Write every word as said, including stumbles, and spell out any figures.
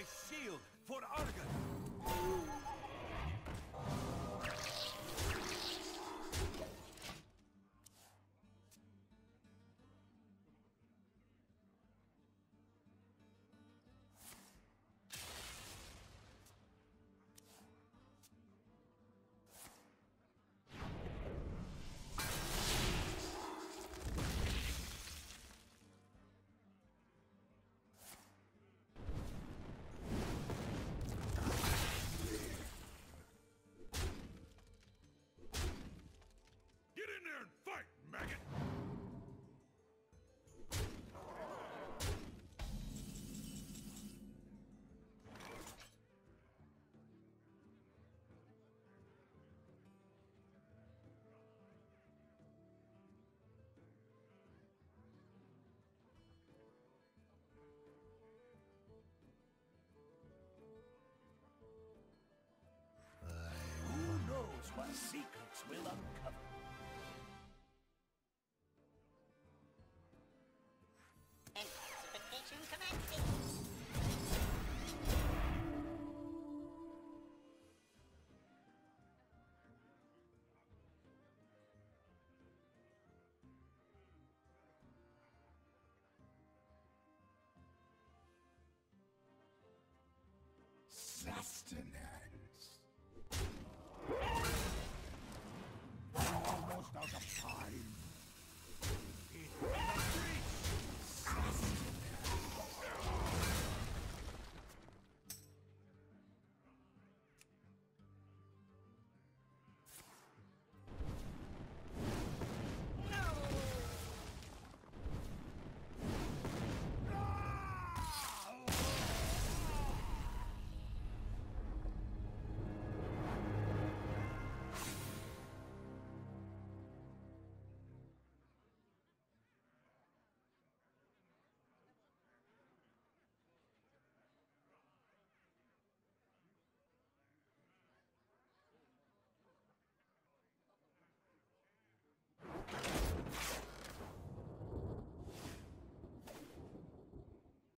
my shield for Argon! What secrets will uncover? Expedition commencing! Sastanac!